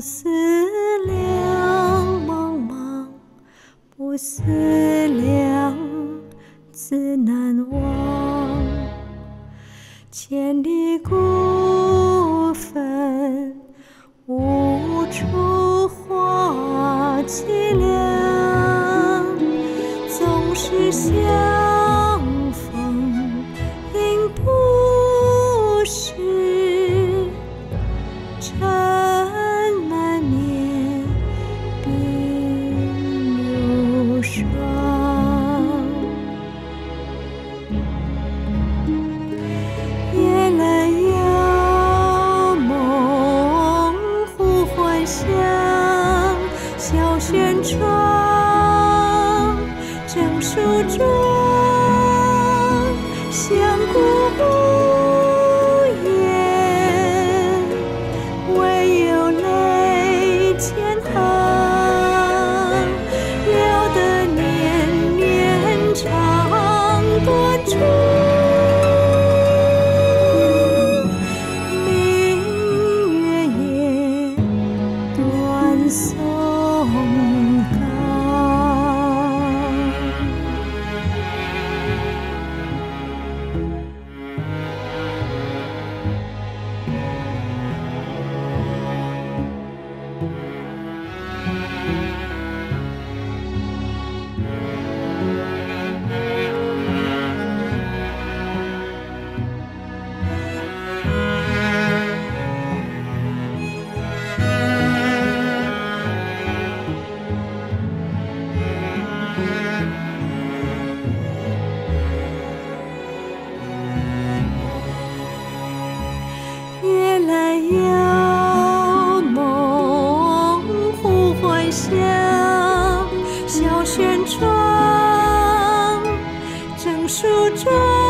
思量茫茫，不思量，自难忘。千里孤坟，无处话凄凉。纵使相。 小轩窗，正梳妆，相顾无言，唯有泪千行。聊得年年长，短处。 小轩窗，正梳妆。